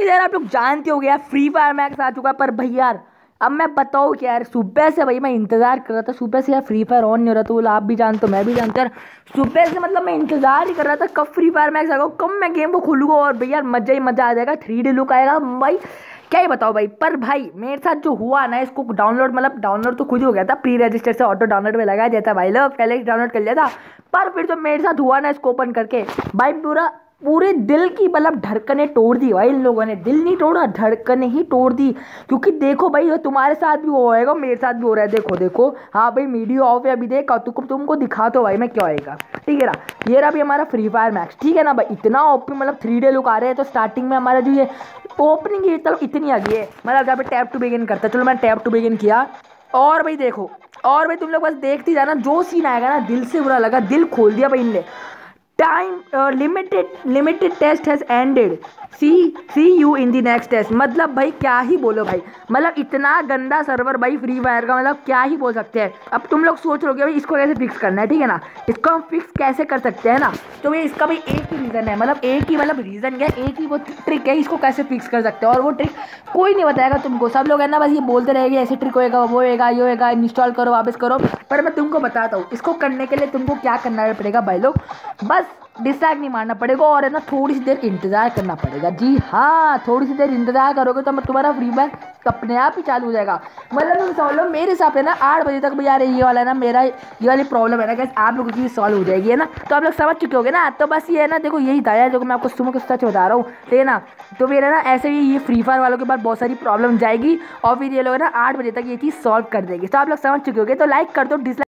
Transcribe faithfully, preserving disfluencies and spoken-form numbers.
कि यार आप लोग जानते हो गया फ्री फायर मैक्स आ चुका, पर भाई यार अब मैं बताऊँ क्या यार, सुबह से भाई मैं इंतज़ार कर रहा था। सुबह से यार फ्री फायर ऑन नहीं हो रहा था, बोला आप भी जानते हो मैं भी जानता यार। सुबह से मतलब मैं इंतजार ही कर रहा था कब फ्री फायर मैक्स आएगा, कब मैं गेम को खोलूँगा। और भाई यार मज़ा ही मज़ा आ जाएगा, थ्री डी लुक आएगा भाई, क्या ही बताओ भाई। पर भाई मेरे साथ जो हुआ ना, इसको डाउनलोड मतलब डाउनलोड तो खुद ही हो गया था, प्री रजिस्टर से ऑटो डाउनलोड में लगाया जाता भाई लोग, पहले ही डाउनलोड कर लिया था। पर फिर जो मेरे साथ हुआ ना, इसको ओपन करके भाई पूरा पूरे दिल की मतलब धड़कने तोड़ दी भाई इन लोगों ने। दिल नहीं तोड़ा, धड़कने ही तोड़ दी। क्योंकि देखो भाई तुम्हारे साथ भी वो होएगा, मेरे साथ भी हो रहा है। देखो देखो हाँ भाई वीडियो ऑफ है अभी, देखा तुमको तुमको दिखा तो भाई मैं क्या होएगा। ठीक है ना, ये रहा भी हमारा फ्री फायर मैक्स। ठीक है ना भाई, इतना ओपन मतलब थ्री डे लुक आ रहे हैं। तो स्टार्टिंग में हमारा जो ये ओपनिंग है चलो इतनी आ गई है, मतलब जहाँ पे टैप टू बिगिन करता है। चलो मैंने टैप टू बिगिन किया और भाई देखो, और भाई तुम लोग बस देखते जाना जो सीन आएगा ना, दिल से बुरा लगा, दिल खोल दिया भाई इनने। Time limited limited test has ended, see see you in the next test. मतलब भाई क्या ही बोलो भाई, मतलब इतना गंदा सर्वर भाई फ्री फायर का, मतलब क्या ही बोल सकते हैं। अब तुम लोग सोच रहोगे भाई इसको कैसे फिक्स करना है। ठीक है ना, इसको हम फिक्स कैसे कर सकते हैं ना, तो भाई इसका भाई एक ही रीज़न है, मतलब एक ही मतलब रीज़न क्या है, एक ही वो ट्रिक है इसको कैसे फिक्स कर सकते हैं। और वो ट्रिक कोई नहीं बताएगा तुमको, सब लोग है ना बस ये बोलते रहेंगे ऐसे ट्रिक होएगा, वो होएगा, ये होएगा, इंस्टॉल करो, वापस करो। पर मैं तुमको बताता हूँ इसको करने के लिए तुमको क्या करना पड़ेगा भाई लोग, बस डिसाइड नहीं मारना पड़ेगा और है ना थोड़ी सी देर इंतज़ार करना पड़ेगा। जी हाँ, थोड़ी सी देर इंतजार करोगे तो तुम्हारा फ्री फायर अपने आप ही चालू हो जाएगा। मतलब तुम समझ लो मेरे हिसाब से ना आठ बजे तक भी यार ये वाला है ना मेरा ये वाली प्रॉब्लम है ना गैस, आप लोगों की सॉल्व हो जाएगी है ना। तो आप लोग समझ चुके होगे ना। तो बस ये है ना देखो यही था यार जो मैं आपको सुबह को सच बता रहा हूँ। ठीक है ना, तो फिर है ना ऐसे ही ये फ्री फायर वालों के बाद बहुत सारी प्रॉब्लम जाएगी और फिर ये लोग है ना आठ बजे तक ये चीज़ सॉल्व कर देगी। तो आप लोग समझ चुके होगे, तो लाइक कर दो, डिसलाइक